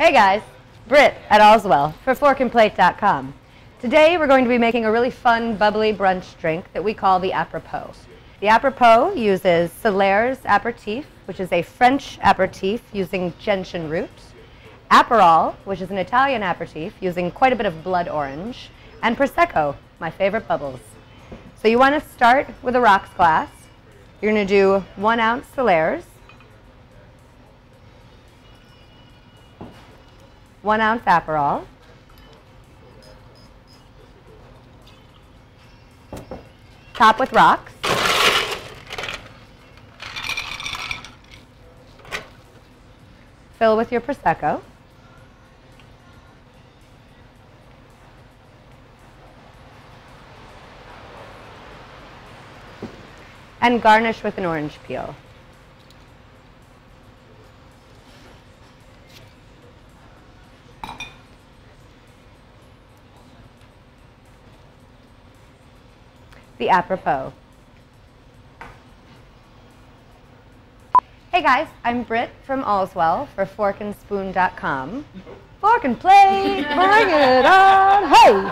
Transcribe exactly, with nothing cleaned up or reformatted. Hey guys, Britt at Allswell for Fork and Plate dot com. Today we're going to be making a really fun, bubbly brunch drink that we call the Apropos. The Apropos uses Solaire's Aperitif, which is a French aperitif using gentian roots, Aperol, which is an Italian aperitif using quite a bit of blood orange, and Prosecco, my favorite bubbles. So you want to start with a rocks glass. You're going to do one ounce Solaire's, one ounce Aperol, top with rocks, fill with your Prosecco, and garnish with an orange peel. The Apropos. Hey guys, I'm Britt from Allswell for Fork and Spoon dot com. Fork and Plate, bring it on! Hey!